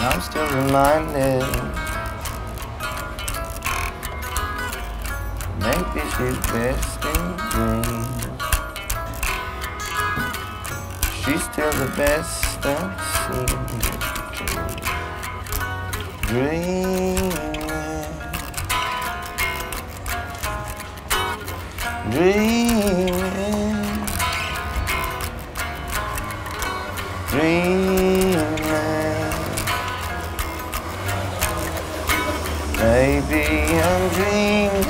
and I'm still reminded. Maybe she's best in dreams. She's still the best I've seen. Dreaming, baby, I'm dreaming.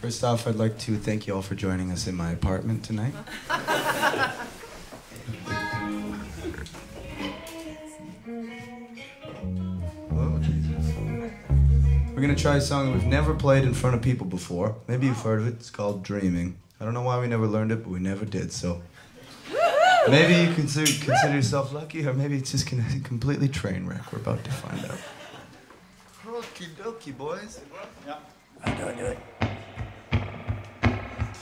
First off, I'd like to thank you all for joining us in my apartment tonight. We're gonna try a song that we've never played in front of people before. Maybe you've heard of it, it's called Dreaming. I don't know why we never learned it, but we never did, so. Maybe you consider yourself lucky, or maybe it's just a completely train wreck. We're about to find out. Okie dokie, boys. Yeah. Do it.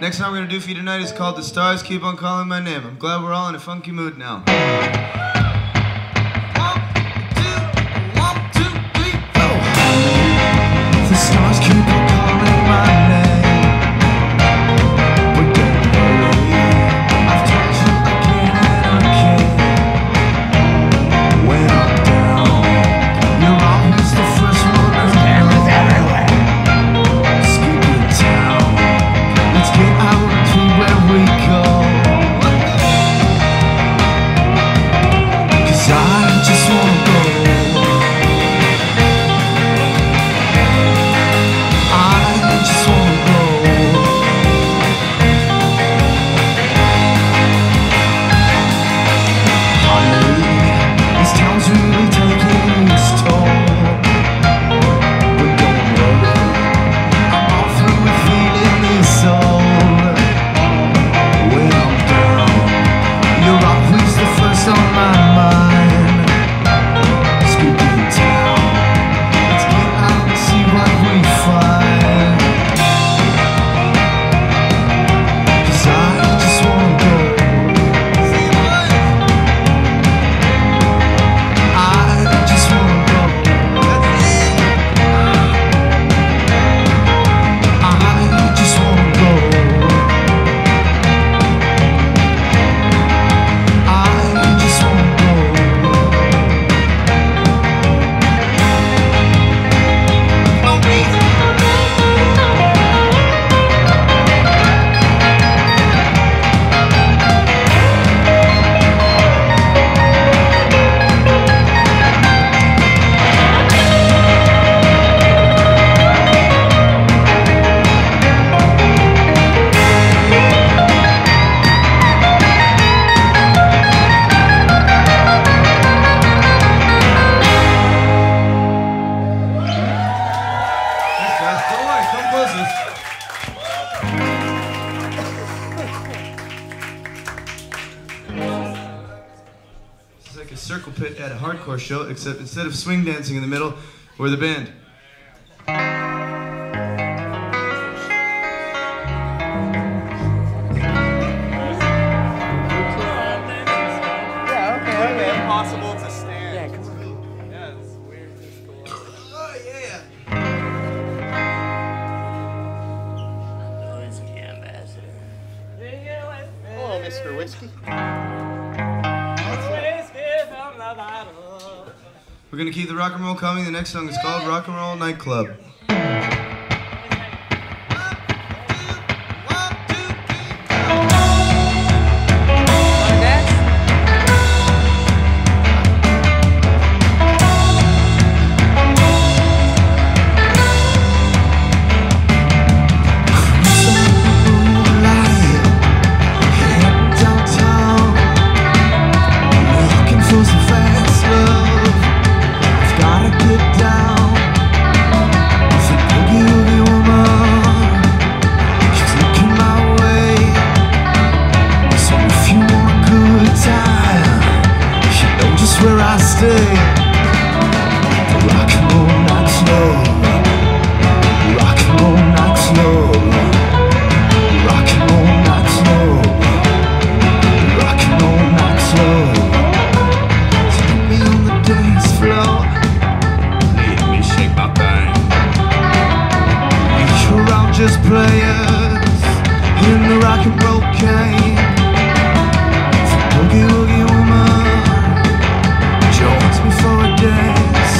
Next song we're going to do for you tonight is called The Stars Keep On Calling My Name. I'm glad we're all in a funky mood now. 1, 2, 1, 2, 3, 4. The stars keep on calling my name. We're getting away. I've told you again and again. When I'm down, you're always the first one to know. Skipping town. Let's get out to where we go. 'Cause I just wanna go. the Circle Pit at a hardcore show, except instead of swing dancing in the middle, we're the band. We're going to keep the rock and roll coming. The next song is called Rock and Roll Nightclub. Players in the rock and roll game. From Boogie Woogie Woman joins me for a dance.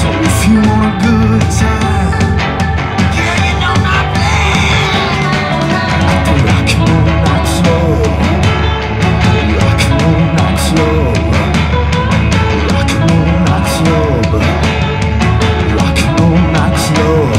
So if you want a good time, yeah, you know my plan. At the rock and roll night club, rock and roll night club, rock and roll night club, rock and roll night club.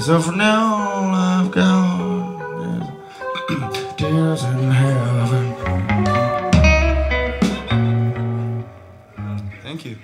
So for now, all I've got is tears in heaven. Thank you.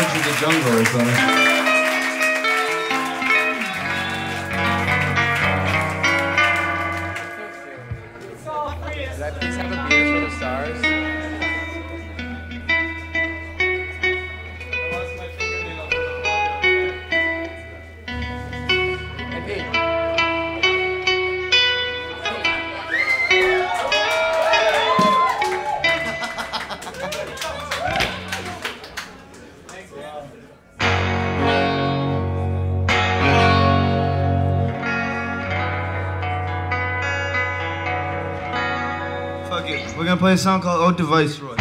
George of the Jungle or something. We're gonna play a song called Ode to Viceroy.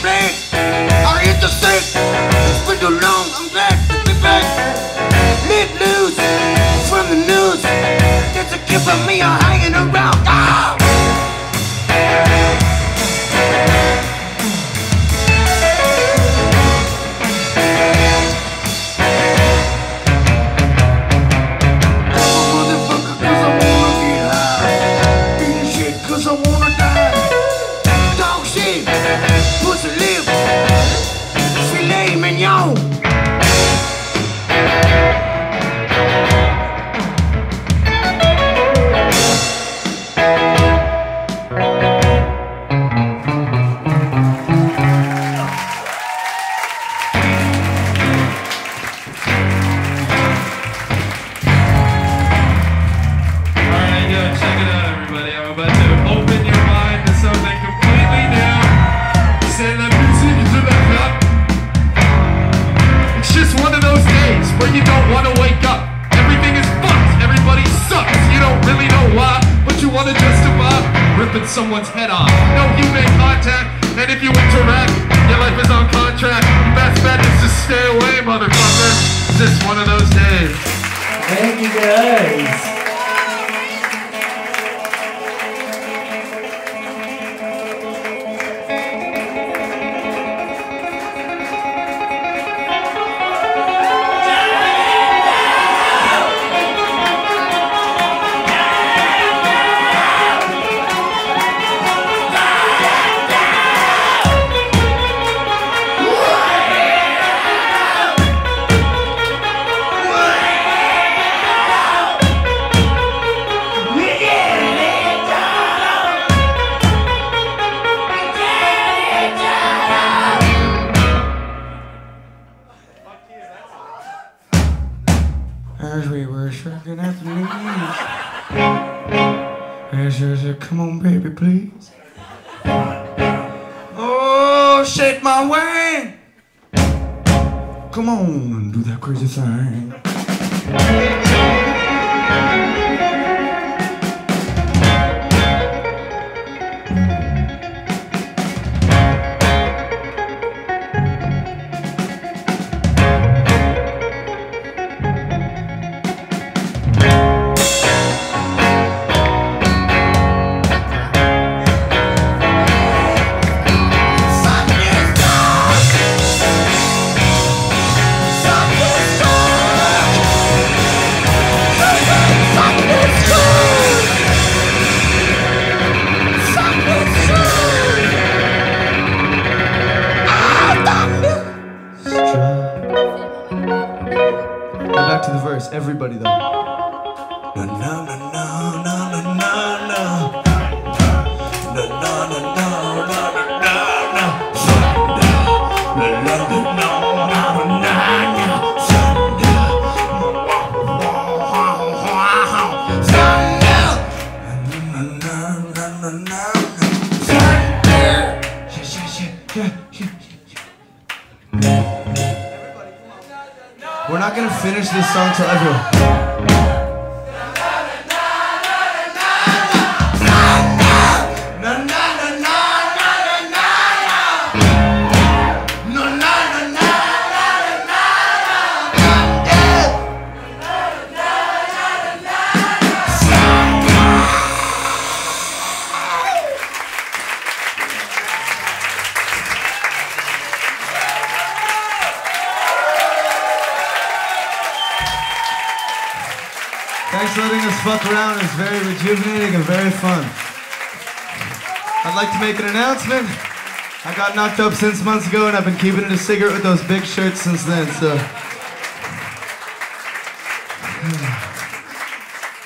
play. I hit the sick. It's been too long. I'm glad to be back. Let loose from the news. There's a kid for me. I'm hanging around. Oh! Someone's head off. No human contact, and if you interact, your life is on contract. Your best bet is to stay away, motherfucker. It's just one of those days. Thank you guys. As we were shaking at the knees, as I said, come on baby please. Oh, shake my way. Come on and do that crazy thing. Everybody though. No, no, no, no, no, no, no, no. We're not gonna finish this song till everyone. Thanks for letting us fuck around. It's very rejuvenating and very fun. I'd like to make an announcement. I got knocked up 6 months ago and I've been keeping it a cigarette with those big shirts since then, so.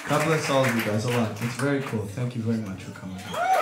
God bless all of you guys a lot. It's very cool. Thank you very much for coming.